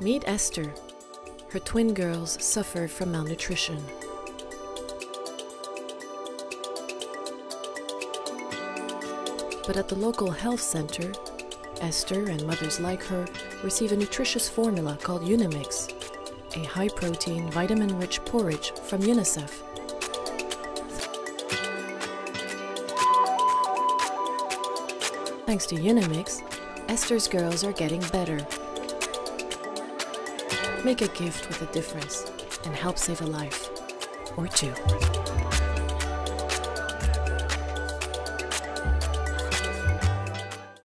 Meet Esther. Her twin girls suffer from malnutrition. But at the local health center, Esther and mothers like her receive a nutritious formula called Unimix, a high-protein, vitamin-rich porridge from UNICEF. Thanks to Unimix, Esther's girls are getting better. Make a gift with a difference and help save a life or two.